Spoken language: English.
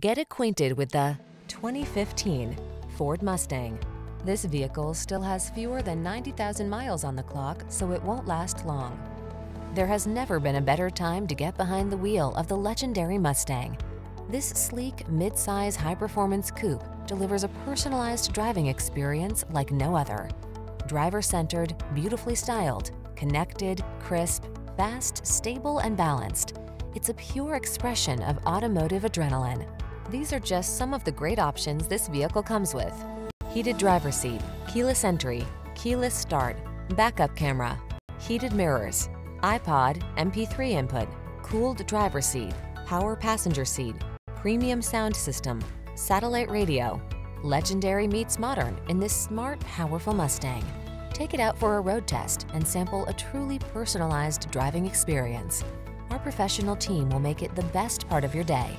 Get acquainted with the 2015 Ford Mustang. This vehicle still has fewer than 90,000 miles on the clock, so it won't last long. There has never been a better time to get behind the wheel of the legendary Mustang. This sleek, mid-size, high-performance coupe delivers a personalized driving experience like no other. Driver-centered, beautifully styled, connected, crisp, fast, stable, and balanced. It's a pure expression of automotive adrenaline. These are just some of the great options this vehicle comes with: heated driver's seat, keyless entry, keyless start, backup camera, heated mirrors, iPod, MP3 input, cooled driver's seat, power passenger seat, premium sound system, satellite radio. Legendary meets modern in this smart, powerful Mustang. Take it out for a road test and sample a truly personalized driving experience. Our professional team will make it the best part of your day.